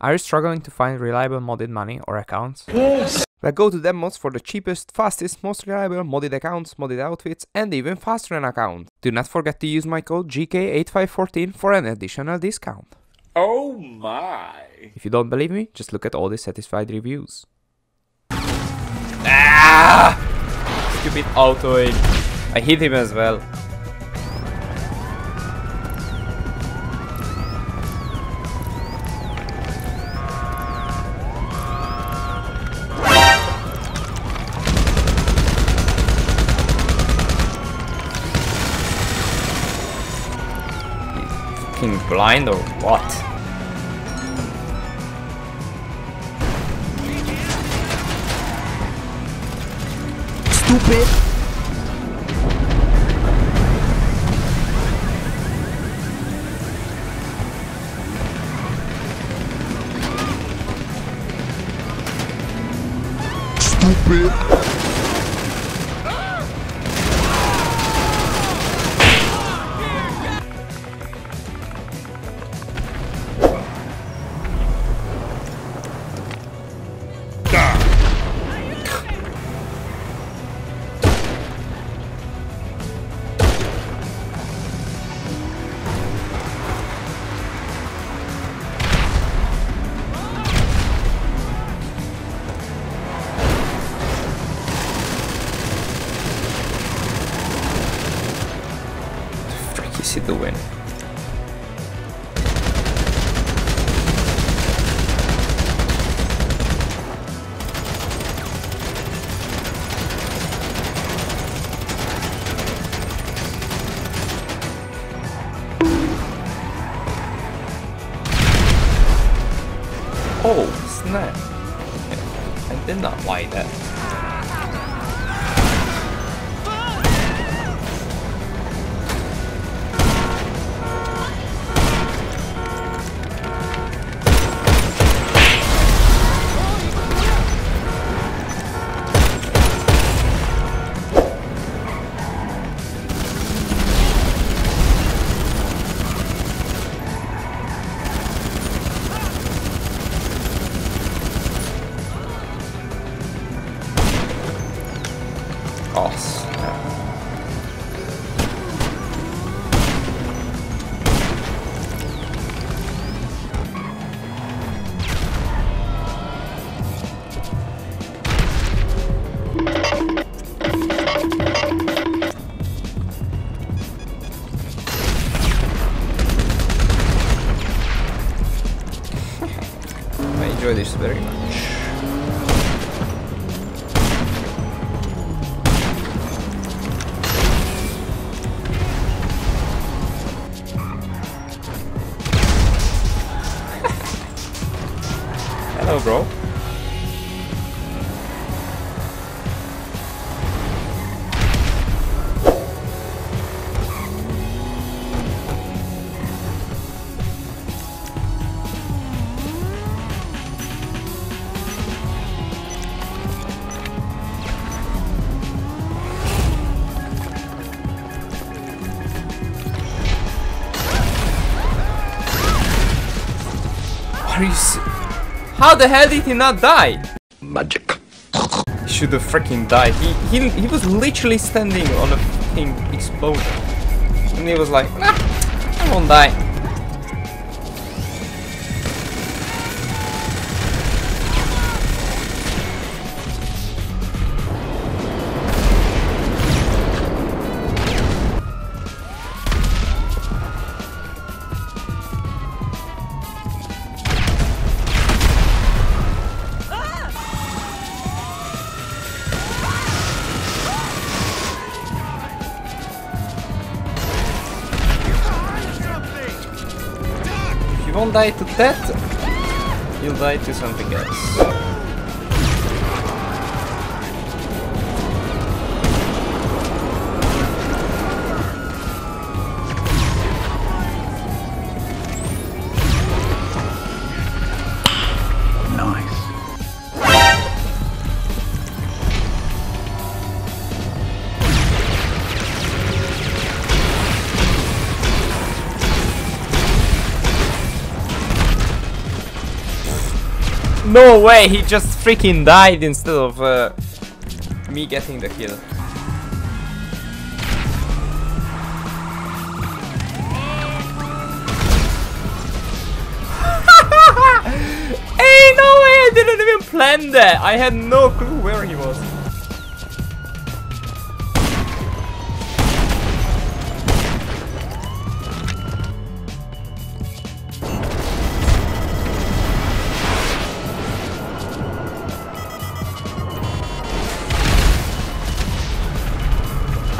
Are you struggling to find reliable modded money or accounts? Yes! Well, go to DamnModz for the cheapest, fastest, most reliable modded accounts, modded outfits, and even faster an account. Do not forget to use my code GK8514 for an additional discount. Oh my! If you don't believe me, just look at all the satisfied reviews. Ah! Stupid auto-aim. I hit him as well. Blind or what? Stupid. Stupid. See the win. Oh snap! I did not like that. I enjoy this very much. Hello, bro. How the hell did he not die? Magic. He should have freaking died. He was literally standing on a fucking explosion. And he was like, nah, I won't die. Don't die to that, you'll die to something else. Nice. No way, he just freaking died instead of me getting the kill. Hey, no way, I didn't even plan that. I had no clue where he was.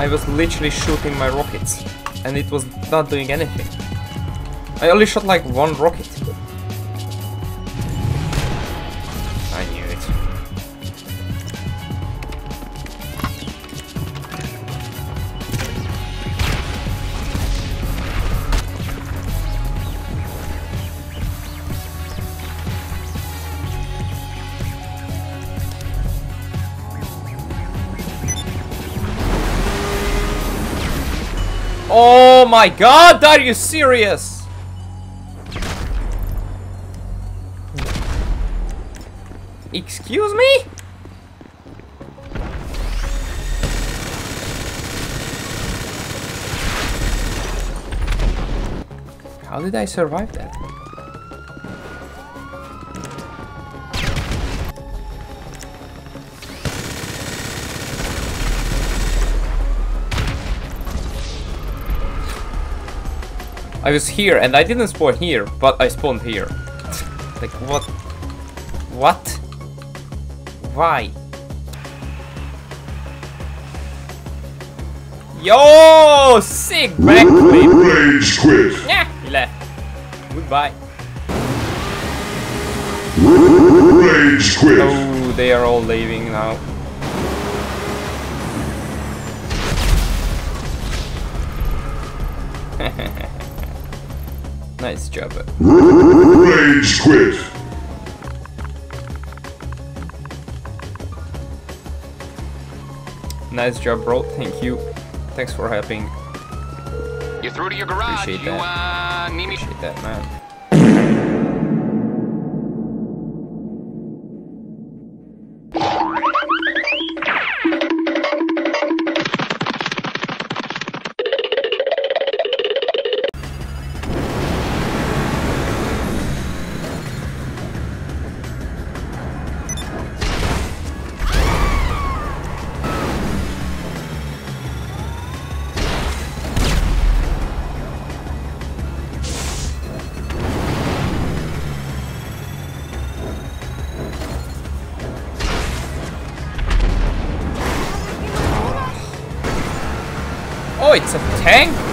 I was literally shooting my rockets and it was not doing anything. I only shot like one rocket. I knew it. Oh my god, are you serious? Excuse me? How did I survive that? I was here and I didn't spawn here, but I spawned here. Like what? What? Why? Yo! Sick backflip! Rage quit! Yeah, he left. Goodbye. Rage quit! Oh, they are all leaving now. Nice job. Rage quit. Nice job, bro. Thank you. Thanks for helping. You're through to your garage. Appreciate that. Appreciate that, man. Oh, it's a tank? Where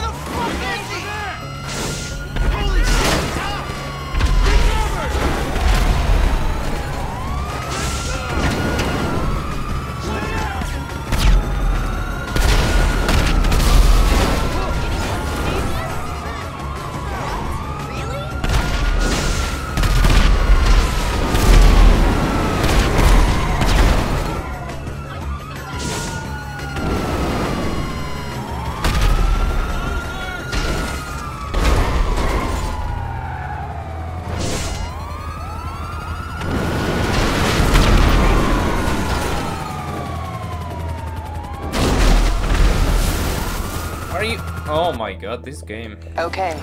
the fuck is he? Holy shit! Take cover! Oh my god, this game. Okay,